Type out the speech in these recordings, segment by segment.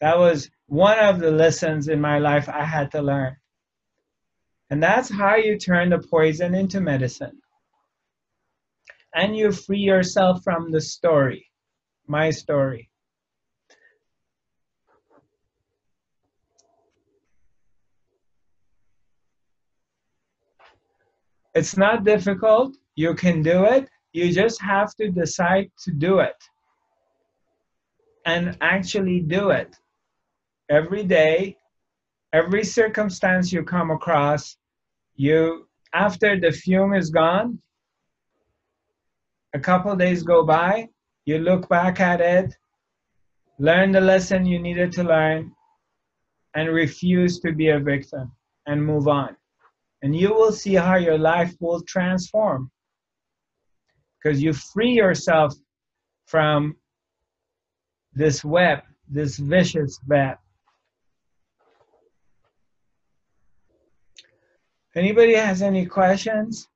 That was one of the lessons in my life I had to learn. And that's how you turn the poison into medicine. And you free yourself from the story, my story. It's not difficult. You can do it. You just have to decide to do it. And actually do it. Every day, every circumstance you come across, you, after the fume is gone, a couple of days go by, you look back at it, learn the lesson you needed to learn, and refuse to be a victim and move on. And you will see how your life will transform. Because you free yourself from this web, this vicious web. Anybody has any questions?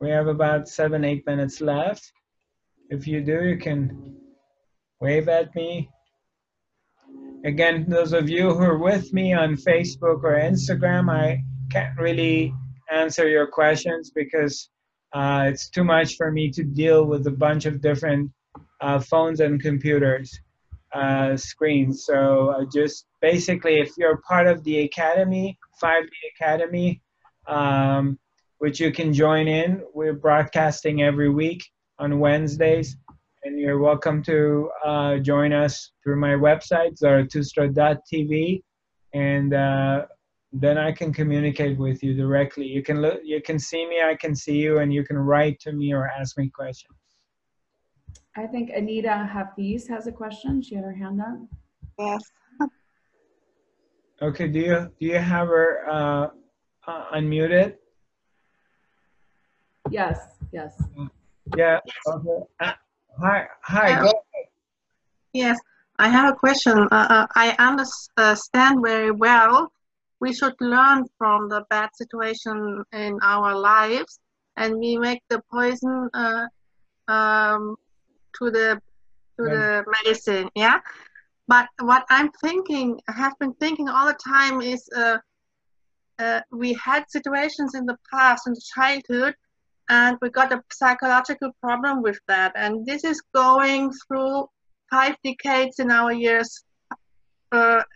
We have about 7-8 minutes left. If you do, you can wave at me. Again, those of you who are with me on Facebook or Instagram, I can't really answer your questions because it's too much for me to deal with a bunch of different phones and computers, screens. So just basically, if you're part of the Academy, 5D Academy, which you can join in, we're broadcasting every week on Wednesdays, and you're welcome to join us through my website, zaratustra.tv, and then I can communicate with you directly. You can look, you can see me, I can see you, and you can write to me or ask me questions. I think Anita Hafiz has a question. She had her hand up. Yes. Okay. Do you have her unmuted? Yes. Yes. Yeah. Yes. Okay. Hi. Go ahead. Yes, I have a question. I understand very well. We should learn from the bad situation in our lives, and we make the poison to the medicine. Yeah, but what I'm thinking, I have been thinking all the time, is we had situations in the past, in the childhood, and we got a psychological problem with that, and this is going through 5 decades in our years.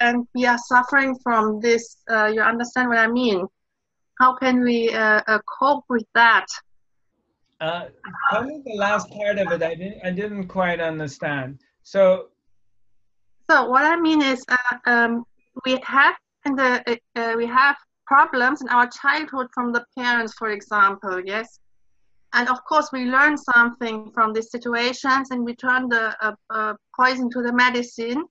And we are suffering from this. You understand what I mean? How can we cope with that? Probably the last part of it, I didn't quite understand. So what I mean is, we have problems in our childhood from the parents, for example. Yes, and of course we learn something from these situations, and we turn the poison to the medicine,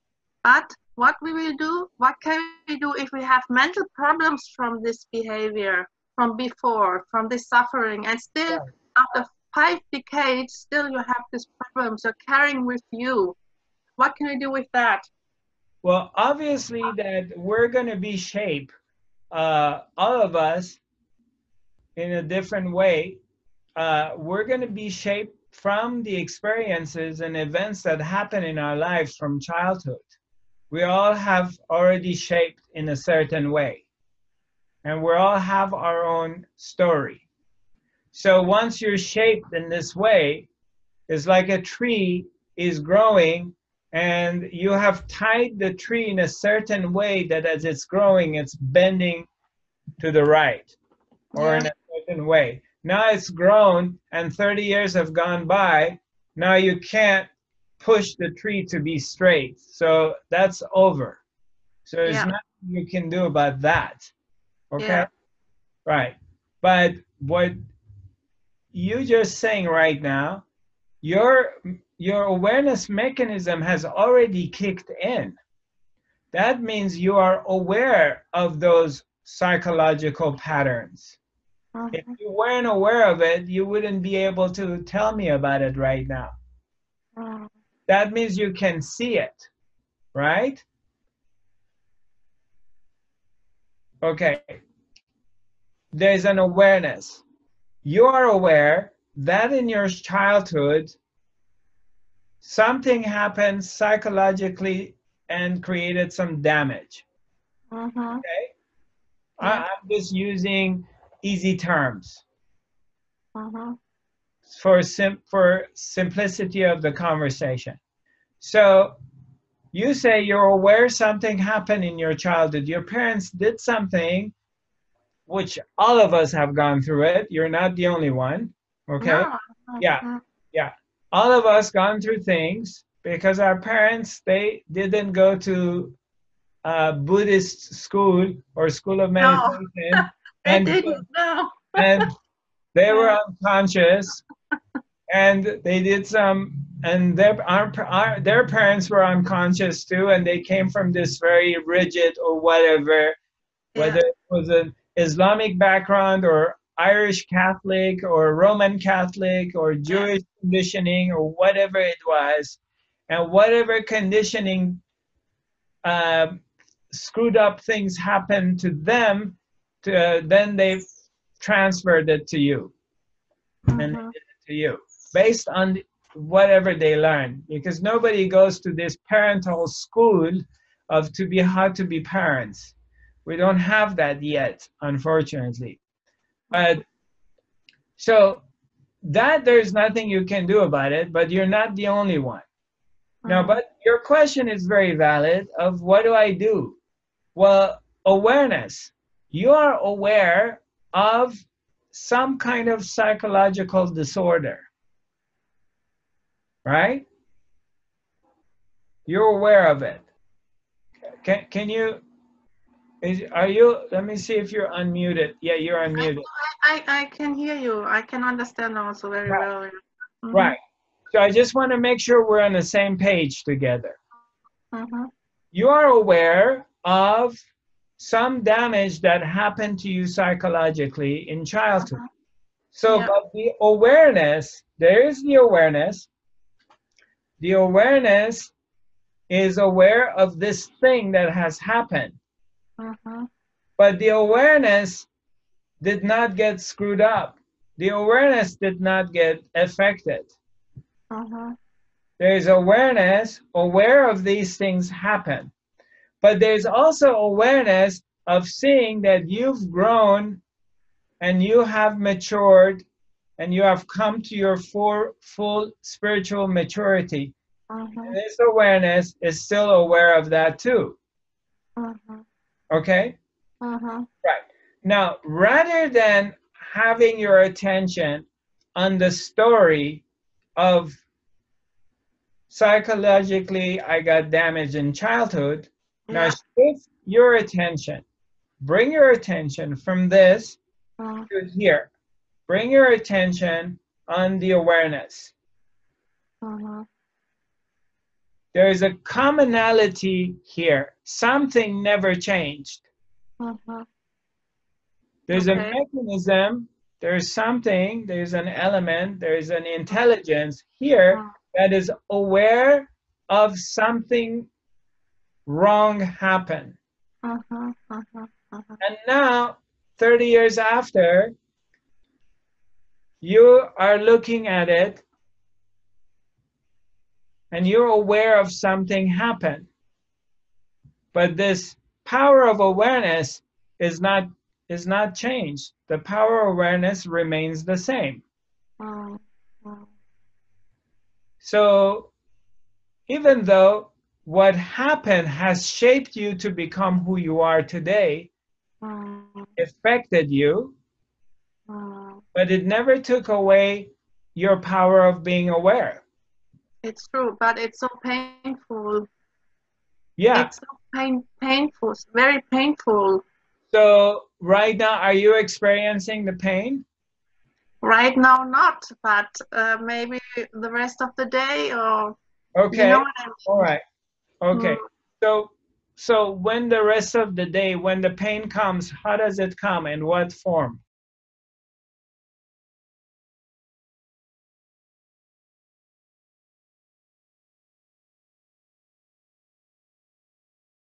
but what we will do, what can we do if we have mental problems from this behavior, from before, from this suffering, and still after 5 decades, still you have this problem, so carrying with you, what can we do with that? Well, obviously that we're going to be shaped, all of us, in a different way. We're going to be shaped from the experiences and events that happen in our lives from childhood. We all have already shaped in a certain way, and we all have our own story. So once you're shaped in this way, it's like a tree is growing, and you have tied the tree in a certain way that as it's growing, it's bending to the right or in a certain way. Now it's grown and 30 years have gone by. Now you can't push the tree to be straight, so that's over. So there's nothing you can do about that. Okay, right. But what you're just saying right now, your awareness mechanism has already kicked in. That means you are aware of those psychological patterns. Okay. If you weren't aware of it, you wouldn't be able to tell me about it right now. Okay. That means you can see it, right? Okay. There's an awareness. You are aware that in your childhood, something happened psychologically and created some damage. Okay? I'm just using easy terms for simplicity of the conversation. So you say you're aware something happened in your childhood. Your parents did something, which all of us have gone through it. You're not the only one, okay? No. Yeah. All of us gone through things because our parents, they didn't go to Buddhist school or school of meditation. No. And they were unconscious, and they did some, and their parents were unconscious too, and they came from this very rigid or whatever, whether it was an Islamic background or Irish Catholic or Roman Catholic or Jewish conditioning or whatever it was, and whatever conditioning screwed up things happened to them, then they transferred it to you and they did it to you based on whatever they learned, because nobody goes to this parental school of how to be parents. We don't have that yet, unfortunately. But so that there's nothing you can do about it, but you're not the only one. Now, but your question is very valid of what do I do? Well, awareness. You are aware of some kind of psychological disorder, right? You're aware of it. Are you, let me see if you're unmuted. Yeah, you're unmuted. I can hear you. I can understand also very well. Right. So I just want to make sure we're on the same page together. You are aware of some damage that happened to you psychologically in childhood. So but the awareness, there is the awareness. The awareness is aware of this thing that has happened. But the awareness did not get screwed up. The awareness did not get affected. There is awareness, aware of these things happen. But there's also awareness of seeing that you've grown and you have matured and you have come to your full spiritual maturity. And this awareness is still aware of that too. Okay? Right. Now, rather than having your attention on the story of psychologically, I got damaged in childhood. Now shift your attention. Bring your attention from this to here. Bring your attention on the awareness. There is a commonality here. Something never changed. There's a mechanism. There's something, there's an element, there's an intelligence here that is aware of something wrong happened. And now, 30 years after, you are looking at it and you're aware of something happened. But this power of awareness is not changed. The power awareness remains the same. So even though what happened has shaped you to become who you are today, affected you, but it never took away your power of being aware. It's true, but it's so painful. Yeah. It's so painful, it's very painful. So right now, are you experiencing the pain? Right now, not, but maybe the rest of the day or... Okay, you know what I mean? All right. Okay, so when the rest of the day, when the pain comes, how does it come? In what form?